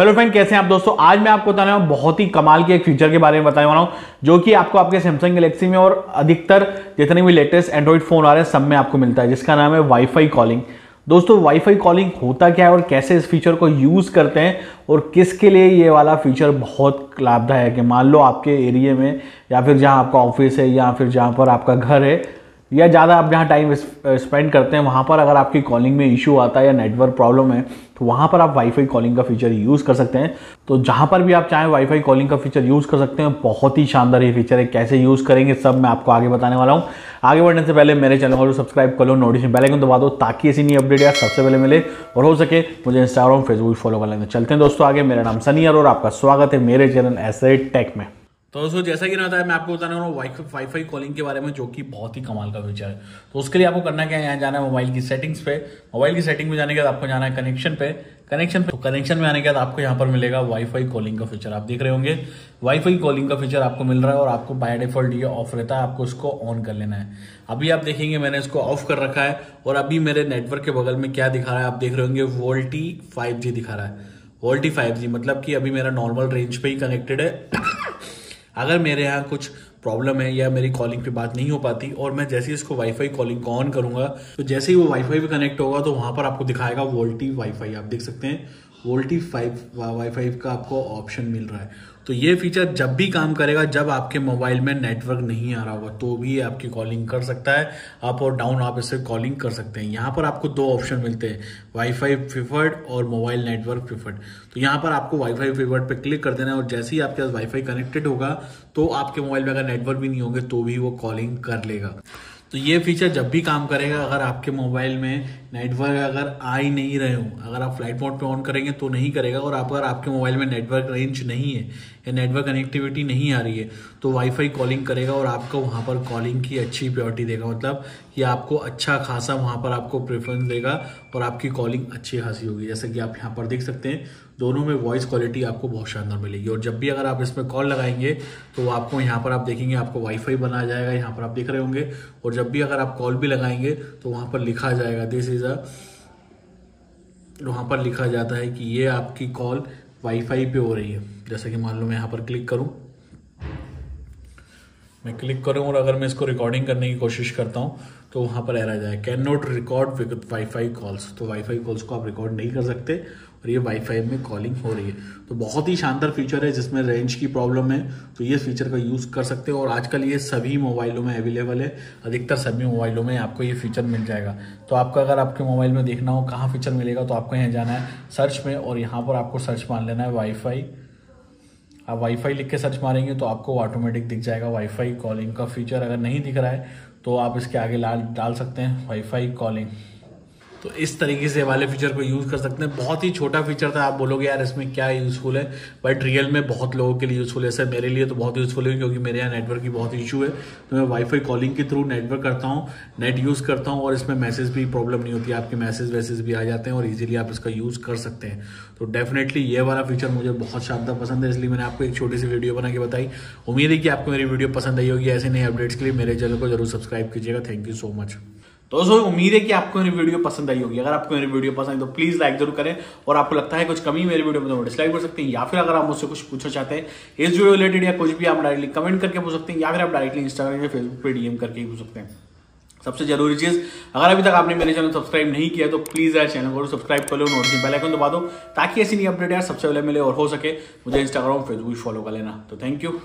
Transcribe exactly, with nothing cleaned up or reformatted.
Hello friend, कैसे हैं आप दोस्तों। आज मैं आपको बताने वाला हूं बहुत ही कमाल के एक फीचर के बारे में बताने वाला हूं जो कि आपको आपके सैमसंग गैलेक्सी में और अधिकतर जितने भी लेटेस्ट एंड्रॉइड फोन आ रहे हैं सब में आपको मिलता है, जिसका नाम है वाईफाई कॉलिंग। दोस्तों वाईफाई कॉलिंग होता क्या है और कैसे इस फीचर को यूज़ करते हैं और किसके लिए ये वाला फीचर बहुत लाभदायक है। मान लो आपके एरिए में या फिर जहाँ आपका ऑफिस है या फिर जहाँ पर आपका घर है या ज़्यादा आप जहाँ टाइम स्पेंड करते हैं वहाँ पर अगर आपकी कॉलिंग में इशू आता है या नेटवर्क प्रॉब्लम है तो वहाँ पर आप वाईफाई कॉलिंग का फीचर यूज़ कर सकते हैं। तो जहाँ पर भी आप चाहें वाईफाई कॉलिंग का फीचर यूज़ कर सकते हैं। बहुत ही शानदार ये फीचर है, कैसे यूज़ करेंगे सब मैं आपको आगे बताने वाला हूँ। आगे बढ़ने से पहले मेरे चैनल को सब्सक्राइब कर लो, नोटिफिकेशन बेल आइकन दबा दो ताकि ऐसी नई अपडेट या सबसे पहले मिले, और हो सके मुझे इंस्टाग्राम फेसबुक फॉलो कर लेना। चलते हैं दोस्तों आगे। मेरा नाम सनी अरोरा, आपका स्वागत है मेरे चैनल एसए टेक में। तो दोस्तों जैसा कि ना बताया, मैं आपको बताने वाला हूँ वाईफाई वाईफाई कॉलिंग के बारे में जो कि बहुत ही कमाल का फीचर है। तो उसके लिए आपको करना क्या है, यहाँ जाना है मोबाइल की सेटिंग्स पे। मोबाइल की सेटिंग में जाने के बाद आपको जाना है कनेक्शन पे। कनेक्शन पे तो कनेक्शन में आने के बाद आपको यहाँ पर मिलेगा वाईफाई कॉलिंग का फीचर। आप देख रहे होंगे वाईफाई कॉलिंग का फीचर आपको मिल रहा है और आपको बाय डिफॉल्ट ये ऑफ रहता है, आपको इसको ऑन कर लेना है। अभी आप देखेंगे मैंने इसको ऑफ कर रखा है और अभी मेरे नेटवर्क के बगल में क्या दिखा रहा है आप देख रहे होंगे, वोल्टी फाइव जी दिखा रहा है। वोल्टी फाइव जी मतलब कि अभी मेरा नॉर्मल रेंज पे ही कनेक्टेड है। अगर मेरे यहाँ कुछ प्रॉब्लम है या मेरी कॉलिंग पे बात नहीं हो पाती और मैं जैसे ही इसको वाईफाई कॉलिंग को ऑन करूंगा तो जैसे ही वो वाईफाई पे कनेक्ट होगा तो वहाँ पर आपको दिखाएगा वोल्टी वाईफाई। आप देख सकते हैं वोल्टी फाइव वाईफाई का आपको ऑप्शन मिल रहा है। तो ये फीचर जब भी काम करेगा जब आपके मोबाइल में नेटवर्क नहीं आ रहा होगा तो भी आपकी कॉलिंग कर सकता है। अप और डाउन आप इससे कॉलिंग कर सकते हैं। यहाँ पर आपको दो ऑप्शन मिलते हैं, वाईफाई प्रीफर्ड और मोबाइल नेटवर्क प्रीफर्ड। तो यहाँ पर आपको वाईफाई प्रीफर्ड पे क्लिक कर देना है और जैसे ही आपके पास वाईफाई कनेक्टेड होगा तो आपके मोबाइल में अगर नेटवर्क भी नहीं होंगे तो भी वो कॉलिंग कर लेगा। तो ये फीचर जब भी काम करेगा अगर आपके मोबाइल में नेटवर्क अगर आ ही नहीं रहे हो, अगर आप फ्लाइट मोड पे ऑन करेंगे तो नहीं करेगा, और अगर आपके मोबाइल में नेटवर्क रेंज नहीं है या नेटवर्क कनेक्टिविटी नहीं आ रही है तो वाईफाई कॉलिंग करेगा और आपको वहाँ पर कॉलिंग की अच्छी प्रायोरिटी देगा। मतलब कि आपको अच्छा खासा वहाँ पर आपको प्रेफरेंस देगा और आपकी कॉलिंग अच्छी खासी होगी। जैसे कि आप यहाँ पर देख सकते हैं दोनों में वॉइस क्वालिटी आपको बहुत शानदार मिलेगी। और जब भी अगर आप इसमें कॉल लगाएंगे तो आपको यहाँ पर आप देखेंगे आपको वाईफाई बनाया जाएगा, यहाँ पर आप देख रहे होंगे, और जब भी अगर आप कॉल भी लगाएंगे तो वहाँ पर लिखा जाएगा दिस इज अ, वहाँ पर लिखा जाता है कि ये आपकी कॉल वाईफाई पे हो रही है। जैसे कि मान लो मैं यहाँ पर क्लिक करूँ मैं क्लिक करूँ और अगर मैं इसको रिकॉर्डिंग करने की कोशिश करता हूँ तो वहाँ पर एरर आ जाए, can not record with wifi calls. तो वाईफाई कॉल्स को आप रिकॉर्ड नहीं कर सकते और ये वाईफाई में कॉलिंग हो रही है। तो बहुत ही शानदार फीचर है, जिसमें रेंज की प्रॉब्लम है तो ये फीचर का यूज़ कर सकते हो। और आजकल ये सभी मोबाइलों में अवेलेबल है, अधिकतर सभी मोबाइलों में आपको ये फीचर मिल जाएगा। तो आपका अगर आपके मोबाइल में देखना हो कहाँ फीचर मिलेगा तो आपको यहाँ जाना है सर्च में और यहाँ पर आपको सर्च मान लेना है वाईफाई। आप वाईफाई लिख के सर्च मारेंगे तो आपको ऑटोमेटिक दिख जाएगा वाईफाई कॉलिंग का फीचर। अगर नहीं दिख रहा है तो आप इसके आगे लाल डाल सकते हैं वाईफाई कॉलिंग। तो इस तरीके से वाले फीचर को यूज़ कर सकते हैं। बहुत ही छोटा फीचर था, आप बोलोगे यार इसमें क्या यूज़फुल है, बट रियल में बहुत लोगों के लिए यूज़फुल है। सर मेरे लिए तो बहुत यूज़फुल है क्योंकि मेरे यहाँ नेटवर्क की बहुत इशू है तो मैं वाईफाई कॉलिंग के थ्रू नेटवर्क करता हूँ, नेट यूज़ करता हूँ और इसमें मैसेज भी प्रॉब्लम नहीं होती, आपके मैसेज वैसेज भी आ जाते हैं और ईजिली आप इसका यूज़ कर सकते हैं। तो डेफिनेटली ये वाला फीचर मुझे बहुत शानदार पसंद है, इसलिए मैंने आपको एक छोटी सी वीडियो बना के बताई। उम्मीद है कि आपको मेरी वीडियो पसंद आई होगी। ऐसे नए अपडेट्स के लिए मेरे चैनल को जरूर सब्सक्राइब कीजिएगा। Thank you so much. तो दोस्तों उम्मीद है कि आपको मेरी वीडियो पसंद आई होगी। अगर आपको मेरी वीडियो पसंद आई तो प्लीज लाइक जरूर करें, और आपको लगता है कुछ कमी मेरी वीडियो में तो डिसलाइक कर सकते हैं, या फिर अगर आप मुझसे कुछ पूछना चाहते हैं इस वीडियो रिलेटेड या कुछ भी आप डायरेक्टली कमेंट करके पूछ सकते हैं, या फिर आप डायरेक्टली इंस्टाग्राम या फेसबुक पर डीएम करके पूछ सकते हैं। सबसे जरूरी चीज़, अगर अभी तक आपने मेरे चैनल सब्सक्राइब नहीं किया तो प्लीज़ यार चैनल को सब्सक्राइब कर लो, नोटिफिकेशन बेल आइकन दबा दो ताकि ऐसी नई अपडेट यार सबसे पहले मिले, और हो सके मुझे इंस्टाग्राम फेसबुक फॉलो कर लेना। तो थैंक यू।